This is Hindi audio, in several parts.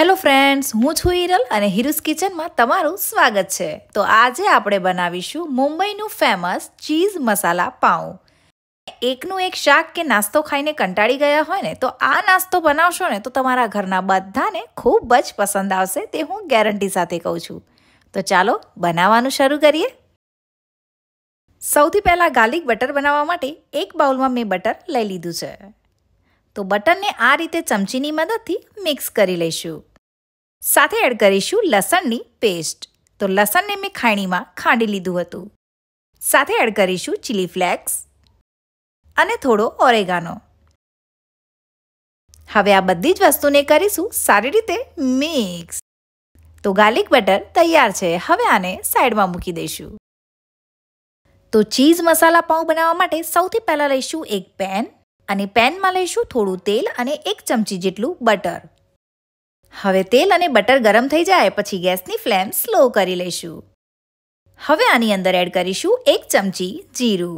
हेलो फ्रेंड्स, हूँ छू हिरल और हिरुस किचन में तमारू स्वागत है। तो आज आपणे बनावीशु मुंबईनु फेमस चीज मसाला पाव। एकनु एक शाक के नास्तो खाईने कंटाड़ी गया होय ने तो आ नास्तो बनावशो ने तो तमारा घरना बधाने खूब ज पसंद आवशे ते हूँ गेरंटी साथे कहूं छूं। तो चालो बनावानु शुरू करिए। सौथी पहला गार्लिक बटर बनावा माटे एक बाउल में मैं बटर लई लीधुं छे। तो बटर ने आ रीते चमचीनी मददथी मिक्स करी लईशुं। साथे एड करीशुं लसणनी पेस्ट। तो लसण ने मैं खाणीमां खांडी लीधुं हतुं। साथे एड करीशुं चिली फ्लेक्स अने थोड़ो ओरेगानो। हवे आ बधी ज वस्तुने करीशुं सारी रीते मिक्स। तो गार्लिक बटर तैयार छे। हवे आने साइडमां मूकी दईशुं। तो चीज मसाला पाव बनावा माटे सौथी पहेला लईशुं एक पेन अने पेन में लईशुं थोड़ू तेल अने एक चमची जेटलू बटर। हवे तेल अने बटर गरम थई जाए पछी गैसनी फ्लेम स्लो करी लईशुं। हवे आनी अंदर एड करीशुं एक चमची जीरु,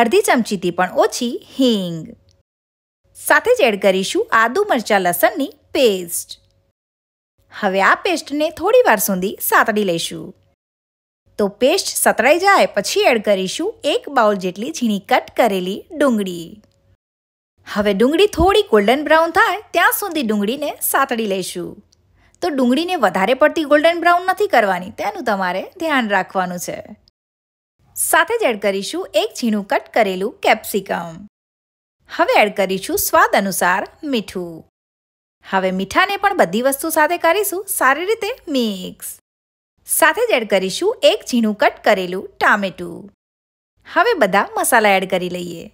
अर्धी चमची थी पण ओछी हींग, साथे ज एड करीशुं आदू मरचा लसणनी पेस्ट। हवे आ पेस्ट ने थोड़ी वार सुधी सातड़ी लईशुं। तो पेस्ट सतराई जाए पछी एड करीशुं एक बाउल जेटली झीणी कट करेली डूंगळी। हवे डूंगळी थोड़ी गोल्डन ब्राउन थाय त्यां सुधी डूंगळी ने सातड़ी लईशुं। तो डूंगळी ने वधारे पड़ती गोल्डन ब्राउन नथी करवानी, तेनुं तमारे ध्यान राखवानुं छे। साथे ज एड करीशुं एक झीणुं कट करेलुं केप्सिकम। हवे एड करीशुं स्वाद अनुसार मीठुं। हवे मीठाने पण बधी वस्तु साथे करीशुं सारी रीते मिक्स। साथे ज एड करीशुं एक झीणुं कट करेलुं टामेटुं। हवे बधा मसाला एड करी लईए।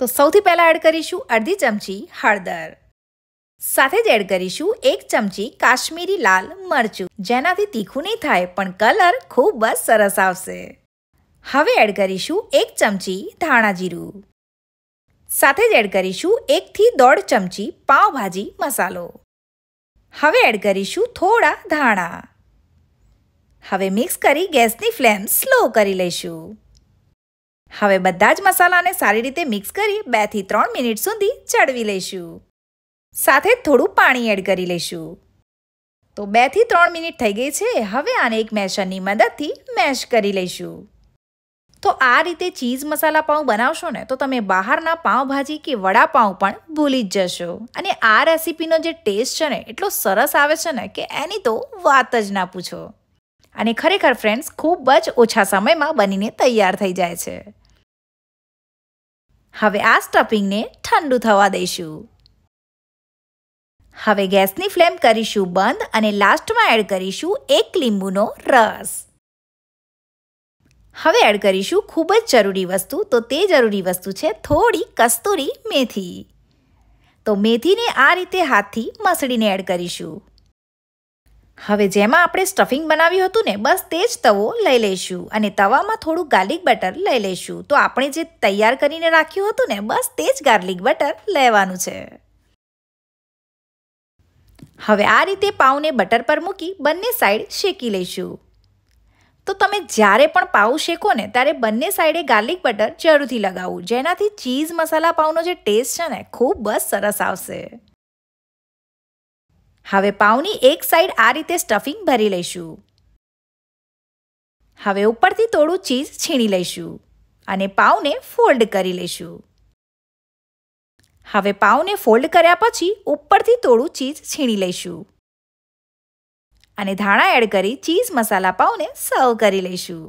तो सौथी पहला एड करीशुं अर्धी चमची हळदर, साथे ज एड करीशुं एक चमची काश्मीरी लाल मरचुं, जेनाथी तीखुं नहीं थाय पण कलर खूब ज सरस आवशे। हवे एड करीशुं एक चमची धाणा जीरुं, साथे ज एड करीशुं 1 થી 1.5 चमची पावभाजी मसालो। हवे एड करीशुं थोड़ा धाणा। हवे मिक्स करी गैसनी फ्लेम स्लो करी लईशुं। हवे बधा ज मसालाने सारी रीते मिक्स करी 2 થી 3 मिनिट सुधी चढ़वी लईशुं। साथे थोड़ू पाणी एड करी लईशुं। तो 2 થી 3 मिनिट थई गई छे। हवे आने एक मेशरनी मददथी मेश करी लईशुं। तो आ रीते चीज मसाला पाव बनावशो ने तो तमे बहारना पावभाजी के वड़ापाव पण भूली ज जशो। अने आ रेसिपीनो जे टेस्ट छे ने एटलो सरस आवे छे ने के एनी तो वात ज ना पूछो। अने खरेखर फ्रेंड्स खूब ज ओछा समय में बनीने तैयार थई जाय छे। हवे आ स्टफिंग ने ठंडू थवा दईशुं। हवे गैसनी फ्लेम करीशुं बंद अने लास्ट में एड करीशुं एक लींबूनो रस। हवे एड करीशुं खूब ज जरूरी वस्तु। तो ते जरूरी वस्तु छे थोड़ी कस्तूरी मेथी। तो मेथी ने आ रीते हाथ थी मसळीने एड करीशुं। हवे जेमां आपणे स्टफिंग बनाव्युं हतुं ने बस तेज तवो लई लईशुं अने तवामां थोड़ुं गार्लिक बटर लई लईशुं। तो आपणे जे तैयार करीने राख्युं हतुं ने बस तेज गार्लिक बटर लेवानुं छे। हवे आ रीते पावने बटर पर मूकी बंने साइड शेकी लईशुं। तो तमे ज्यारे पण पाव शेको ने त्यारे बंने साइडे गार्लिक बटर जरूरथी लगावुं, जेनाथी चीज मसाला पावनो जे टेस्ट छे ने खूब ज सरस आवशे। हवे पावनी एक साइड आ रीते स्टफिंग भरी लईशुं। हवे उपरथी थोड़ुं चीज छीणी लईशुं अने पावने फोल्ड करी लईशुं। हवे पावने फोल्ड कर्या पछी उपरथी थोड़ुं चीज छीणी लईशुं अने धाणा एड करी चीज मसाला पावने सर्व करी लईशुं।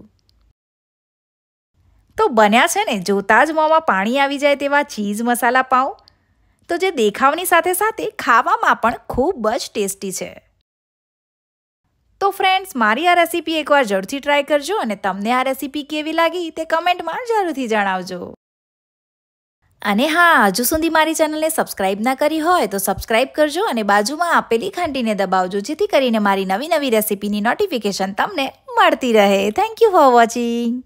तो बन्या छे ने जोता ज मोंमां पाणी आवी जाय तेवा चीज मसाला पाव। तो जे देखावनी साथे साथे खावामां पण खूब ज टेस्टी छे। तो फ्रेंड्स मारी आ रेसिपी एकवार जरूरथी ट्राय करजो अने तमने आ रेसिपी केवी लागी ते कमेंट में जरूरथी जणावजो। अने हाँ, हजू सुधी मारी चेनलने सब्सक्राइब ना करी होय तो सब्सक्राइब करजो अने बाजुमां आपेली घंटीने दबावजो जेथी करीने मारी नवी नवी रेसिपीनी नोटिफिकेशन तमने मळती रहे। Thank you for watching.